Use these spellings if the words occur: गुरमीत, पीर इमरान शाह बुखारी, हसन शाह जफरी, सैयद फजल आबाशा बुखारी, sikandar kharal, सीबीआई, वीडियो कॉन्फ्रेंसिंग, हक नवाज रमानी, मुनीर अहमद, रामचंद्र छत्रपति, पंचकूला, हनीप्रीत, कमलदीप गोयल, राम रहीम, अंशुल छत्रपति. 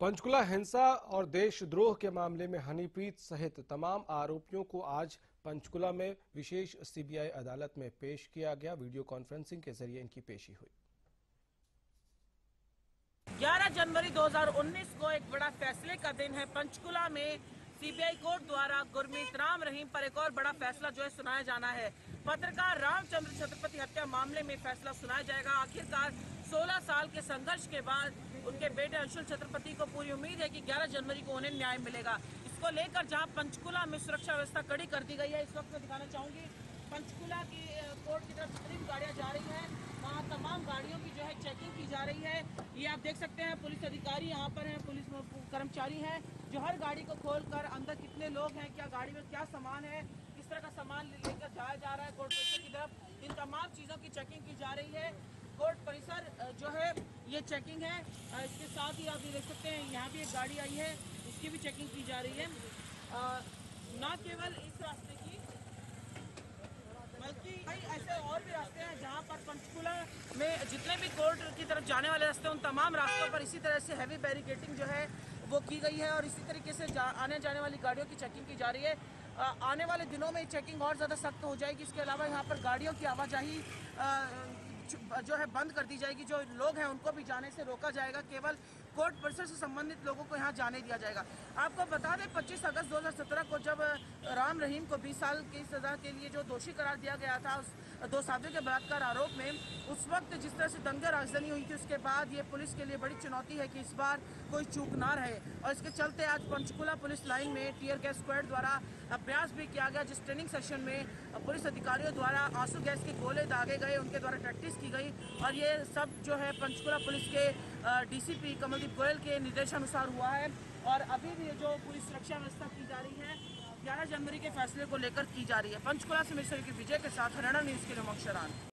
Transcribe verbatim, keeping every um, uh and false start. पंचकूला हिंसा और देशद्रोह के मामले में हनीप्रीत सहित तमाम आरोपियों को आज पंचकूला में विशेष सीबीआई अदालत में पेश किया गया। वीडियो कॉन्फ्रेंसिंग के जरिए इनकी पेशी हुई। ग्यारह जनवरी दो हज़ार उन्नीस को एक बड़ा फैसले का दिन है। पंचकूला में सीबीआई कोर्ट द्वारा गुरमीत राम रहीम पर एक और बड़ा फैसला जो है सुनाया जाना है। पत्रकार रामचंद्र छत्रपति हत्या मामले में फैसला सुनाया जाएगा। आखिरकार सोलह साल के संघर्ष के बाद उनके बेटे अंशुल छत्रपति को पूरी उम्मीद है कि ग्यारह जनवरी को उन्हें न्याय मिलेगा। इसको लेकर जहां पंचकूला में सुरक्षा व्यवस्था कड़ी कर दी गई है। इस वक्त मैं दिखाना चाहूंगी पंचकूला की कोर्ट की तरफ तीन गाड़ियां जा रही हैं, वहाँ तमाम गाड़ियों की जो है चेकिंग की जा रही है। ये आप देख सकते हैं पुलिस अधिकारी यहाँ पर है, पुलिस कर्मचारी है जो हर गाड़ी को खोल कर अंदर कितने लोग हैं, क्या गाड़ी में क्या सामान है, किस तरह का सामान लेकर जाया जा रहा है कोर्ट परिसर की तरफ, इन तमाम चीज़ों की चेकिंग की जा रही है। कोर्ट परिसर जो है ये चेकिंग है। इसके साथ ही आप ये देख सकते हैं यहाँ भी एक गाड़ी आई है, इसकी भी चेकिंग की जा रही है। आ, ना केवल इस रास्ते की बल्कि ऐसे और भी रास्ते हैं जहाँ पर पंचकूला में जितने भी कोर्ट की तरफ जाने वाले रास्ते हैं उन तमाम रास्तों पर इसी तरह से हैवी बैरिकेडिंग जो है वो की गई है और इसी तरीके से जा, आने जाने वाली गाड़ियों की चेकिंग की जा रही है। आ, आने वाले दिनों में चेकिंग और ज़्यादा सख्त हो जाएगी। इसके अलावा यहाँ पर गाड़ियों की आवाजाही जो है बंद कर दी जाएगी। जो लोग हैं उनको भी जाने से रोका जाएगा। केवल कोर्ट परिसर से संबंधित लोगों को यहाँ जाने दिया जाएगा। आपको बता दें पच्चीस अगस्त दो हज़ार सत्रह को जब राम रहीम को बीस साल की सजा के लिए जो दोषी करार दिया गया था उस दो साथियों के बलात्कार आरोप में, उस वक्त जिस तरह से दंगे राजधानी हुई थी उसके बाद ये पुलिस के लिए बड़ी चुनौती है कि इस बार कोई चूक ना रहे। और इसके चलते आज पंचकूला पुलिस लाइन में टीयर गैस स्क्वाड द्वारा अभ्यास भी किया गया, जिस ट्रेनिंग सेशन में पुलिस अधिकारियों द्वारा आंसू गैस के गोले दागे गए, उनके द्वारा प्रैक्टिस की गई। और ये सब जो है पंचकूला पुलिस के डीसीपी कमलदीप गोयल के निर्देशानुसार हुआ है। और अभी भी जो पुलिस सुरक्षा व्यवस्था की जा रही है ग्यारह जनवरी के फैसले को लेकर की जा रही है। पंचकूला से मिश्र की विजय के साथ हरियाणा न्यूज़ के लिए मोक्षरान।